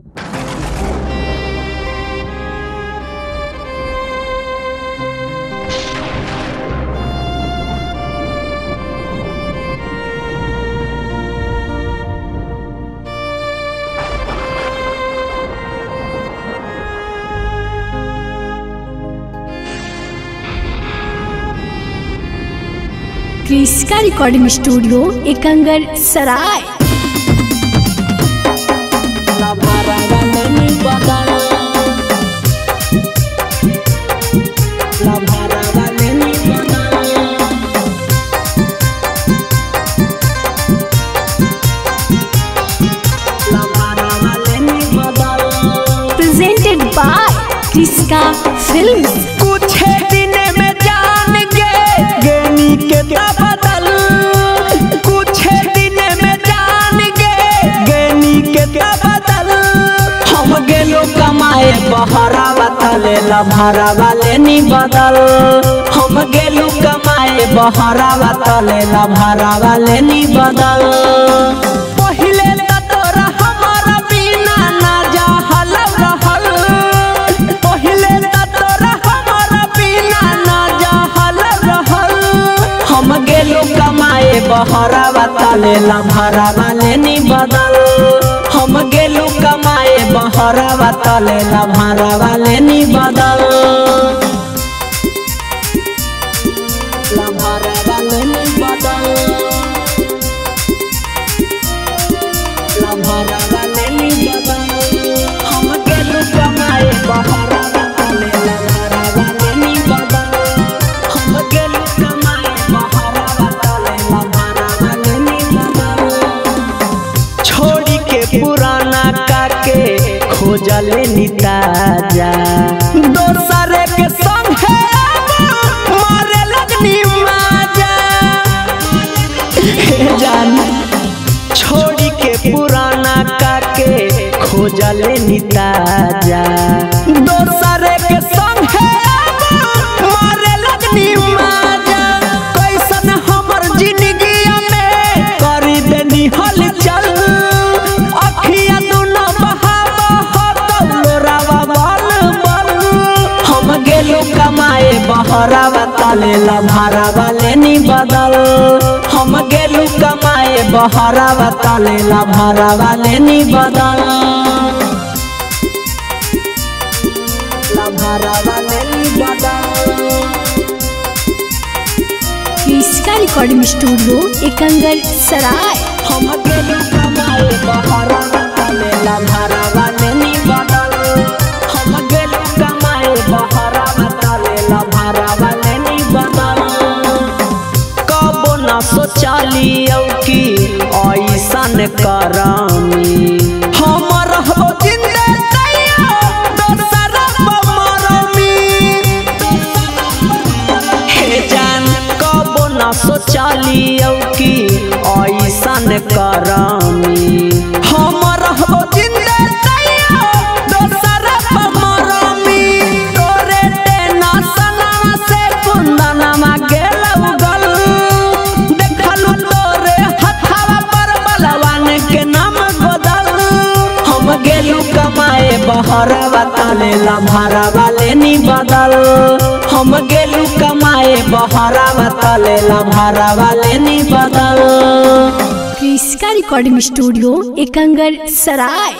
Krishika recording studio एकांगर सराय लभरबा लेनी बदल लभरबा लेनी बदल लभरबा लेनी बदल प्रेजेंटेड बाय क्रिशिका फिल्म। लभरबा लेनी बदल हम गेलू कमाए बहरावा तले लभरबा लेनी बदल। पहिले त तोरा हमारा बिना ना जाहल रहल, पहिले त तोरा हमारा बिना ना जाहल रहल। हम गेलू कमाए बहरावा तले लभरबा लेनी बदल हम गेलू कमाए बहरावा तले लभरबा लेनी बदल लभरबा लेनी बदल लभरबा लेनी बदल हम गेलू कमाए बहरावा तले लभरबा लेनी बदल हम गेलू कमाए बहरावा तले लभरबा लेनी बदल। छोड़ी के पुराना काके खोजल निताजा दोसर के संग है मारे लगनी माजा। हे जान छोड़ी के पुराना काके खोजल निताजा दोसर के संग है मारे लगनी माजा। कैसन हमर जिंदगी में कर देनी हलचल बहरावा तले लभरबा लेनी बदल हम गेलू कमाए बहरावा तले लभरबा लेनी बदल लभरबा लेनी बदल। क्रिशिका रिकॉर्डिंग स्टूडियो एकांगर सराय हम गेलू कमाए बहरावा तले लभरबा लेनी बदल हम गेलू कमाए बहरावा तले लभरबा लेनी बदल। कबो ना सोचलियो कि ऐसन करामी हम रहबो जिंदा दोसर बमरमी। हे जान कबो ना सोचलियो कि ऐसन करामी हम रहबो जिंदा दोसर बमरमी। तोरे टेंशनवा से कुंदनवा गेलौ गल देखलू तोरे हथवा पर बलवान के नाम बदल। हम गेलू कमाए बहरावा तले लभरबा लेनी बदल हम गेलू कमाए बहरावा तले लभरबा लेनी बदल। क्रिशिका रिकॉर्डिंग स्टूडियो एकांगर सराय।